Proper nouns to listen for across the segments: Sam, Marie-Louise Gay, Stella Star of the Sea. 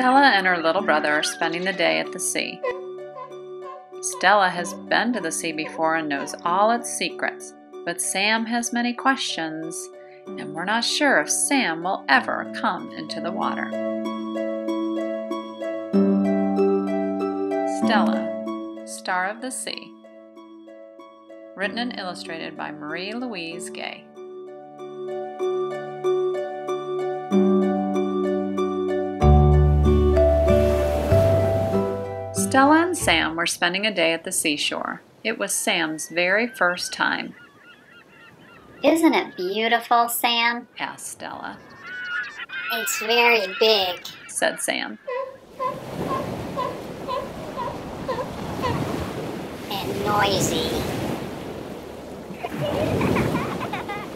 Stella and her little brother are spending the day at the sea. Stella has been to the sea before and knows all its secrets, but Sam has many questions, and we're not sure if Sam will ever come into the water. Stella, Star of the Sea. Written and illustrated by Marie-Louise Gay. Stella and Sam were spending a day at the seashore. It was Sam's very first time. "Isn't it beautiful, Sam?" asked Stella. "It's very big," said Sam. "And noisy."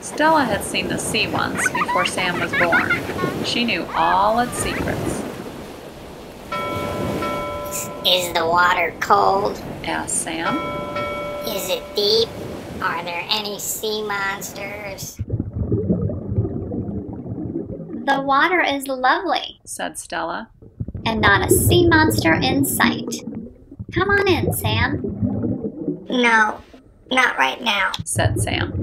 Stella had seen the sea once before Sam was born. She knew all its secrets. "Is the water cold?" asked Sam. "Is it deep? Are there any sea monsters?" "The water is lovely," said Stella, "and not a sea monster in sight. Come on in, Sam." "No, not right now," said Sam.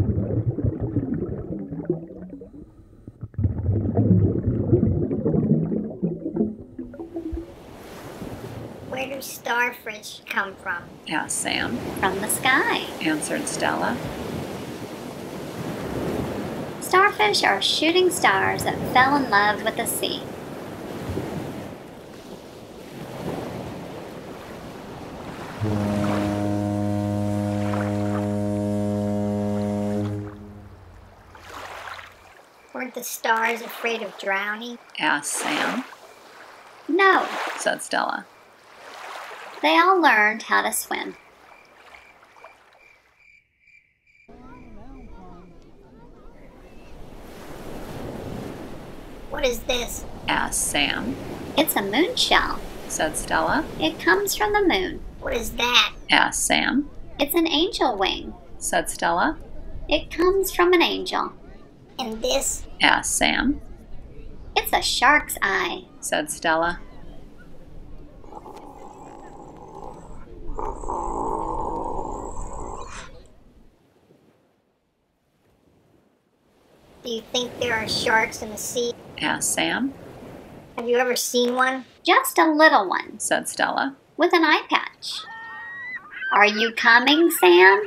"Where do starfish come from?" asked Sam. "From the sky," answered Stella. "Starfish are shooting stars that fell in love with the sea." "Weren't the stars afraid of drowning?" asked Sam. "No," said Stella. "They all learned how to swim." "What is this?" asked Sam. "It's a moon shell," said Stella. "It comes from the moon." "What is that?" asked Sam. "It's an angel wing," said Stella. "It comes from an angel." "And this?" asked Sam. "It's a shark's eye," said Stella. "Do you think there are sharks in the sea?" asked Sam. "Have you ever seen one?" "Just a little one," said Stella, "with an eye patch." "Are you coming, Sam?"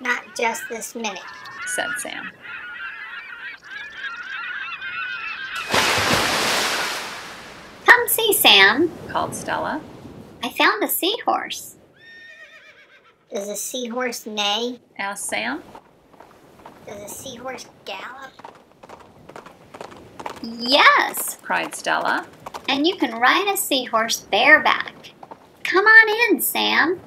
"Not just this minute," said Sam. "Come see, Sam," called Stella. "I found a seahorse." "Does a seahorse neigh?" asked Sam. "Does a seahorse gallop?" "Yes," cried Stella, "and you can ride a seahorse bareback. Come on in, Sam."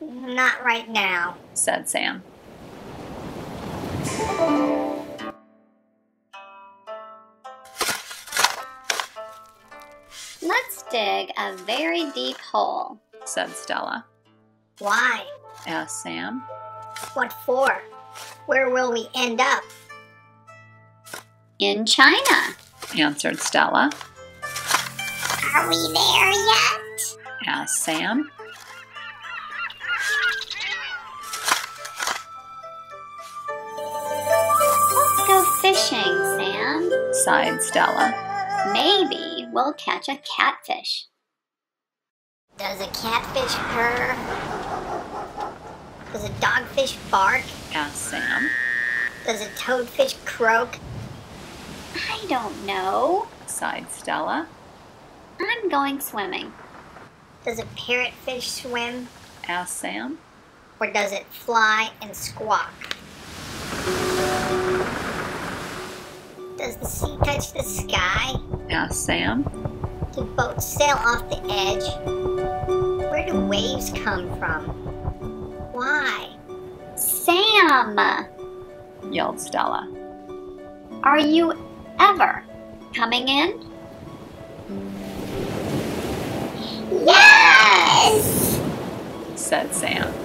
"Not right now," said Sam. "Let's dig a very deep hole," said Stella. "Why?" asked Sam. "What for? Where will we end up?" "In China," answered Stella. "Are we there yet?" asked Sam. "Let's go fishing, Sam," sighed Stella. "Maybe we'll catch a catfish." "Does a catfish purr? Does a dogfish bark?" asked Sam. "Does a toadfish croak?" "I don't know," sighed Stella. "I'm going swimming." "Does a parrotfish swim?" asked Sam. "Or does it fly and squawk?" "Does the sea touch the sky?" asked Sam. "Do boats sail off the edge? Where do waves come from? Why?" "Sam!" yelled Stella. "Are you ever coming in?" "Yes!" said Sam.